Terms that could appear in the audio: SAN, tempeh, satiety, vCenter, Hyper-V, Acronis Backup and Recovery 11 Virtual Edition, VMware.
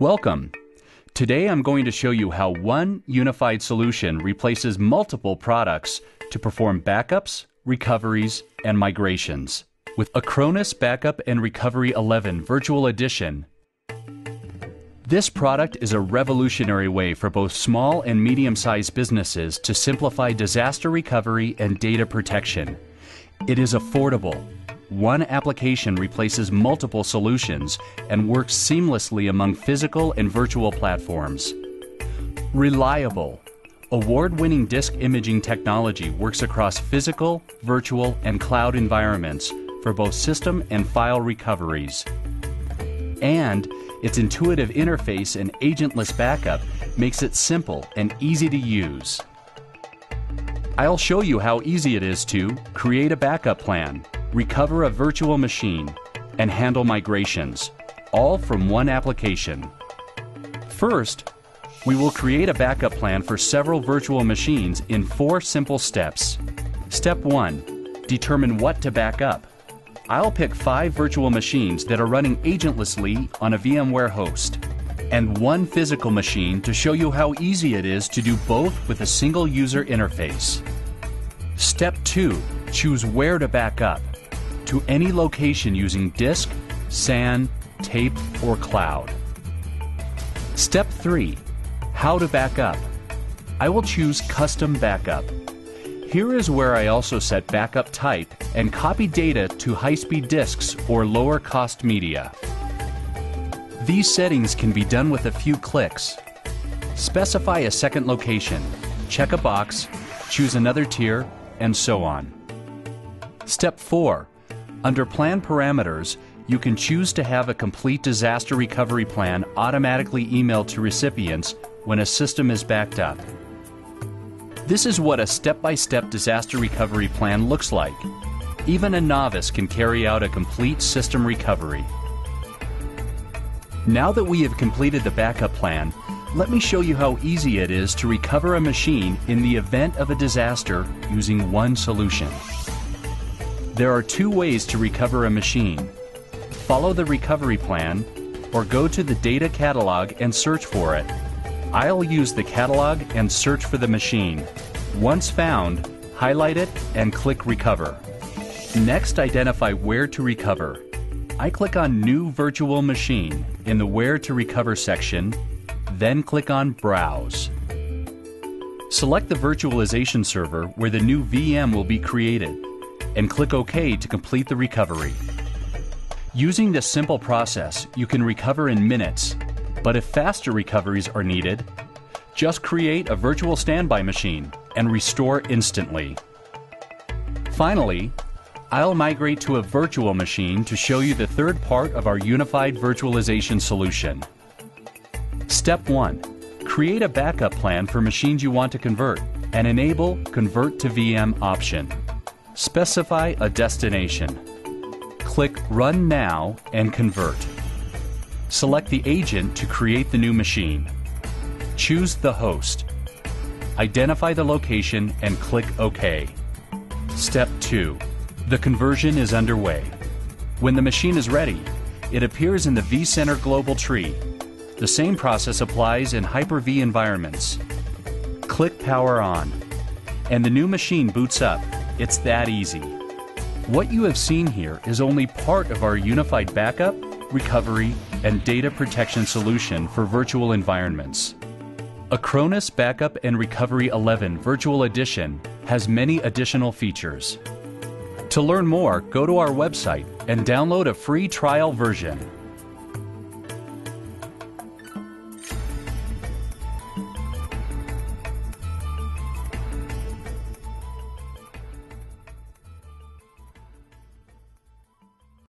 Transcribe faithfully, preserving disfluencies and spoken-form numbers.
Welcome. Today I'm going to show you how one unified solution replaces multiple products to perform backups, recoveries, and migrations. With Acronis Backup and Recovery eleven Virtual Edition, this product is a revolutionary way for both small and medium-sized businesses to simplify disaster recovery and data protection. It is affordable. One application replaces multiple solutions and works seamlessly among physical and virtual platforms. Reliable. Award-winning disk imaging technology works across physical, virtual, and cloud environments for both system and file recoveries. And its intuitive interface and agentless backup makes it simple and easy to use. I'll show you how easy it is to create a backup plan, recover a virtual machine, and handle migrations, all from one application. First, we will create a backup plan for several virtual machines in four simple steps. Step one, determine what to back up. I'll pick five virtual machines that are running agentlessly on a VMware host, and one physical machine to show you how easy it is to do both with a single user interface. Step two, choose where to back up. To any location using disk, S A N, tape, or cloud. Step three, how to back up. I will choose custom backup. Here is where I also set backup type and copy data to high-speed disks or lower cost media. These settings can be done with a few clicks. Specify a second location, check a box, choose another tier, and so on. Step four. Under Plan Parameters, you can choose to have a complete disaster recovery plan automatically emailed to recipients when a system is backed up. This is what a step-by-step disaster recovery plan looks like. Even a novice can carry out a complete system recovery. Now that we have completed the backup plan, let me show you how easy it is to recover a machine in the event of a disaster using one solution. There are two ways to recover a machine. Follow the recovery plan or go to the data catalog and search for it. I'll use the catalog and search for the machine. Once found, highlight it and click Recover. Next, identify where to recover. I click on New Virtual Machine in the Where to Recover section, then click on Browse. Select the virtualization server where the new V M will be created, and click OK to complete the recovery. Using this simple process, you can recover in minutes, but if faster recoveries are needed, just create a virtual standby machine and restore instantly. Finally, I'll migrate to a virtual machine to show you the third part of our unified virtualization solution. Step one, create a backup plan for machines you want to convert and enable Convert to V M option. Specify a destination. Click Run Now and Convert. Select the agent to create the new machine. Choose the host. Identify the location and click OK. Step two. The conversion is underway. When the machine is ready, it appears in the vCenter global tree. The same process applies in Hyper-V environments. Click Power On, and the new machine boots up. It's that easy. What you have seen here is only part of our unified backup, recovery, and data protection solution for virtual environments. Acronis Backup and Recovery eleven Virtual Edition has many additional features. To learn more, go to our website and download a free trial version.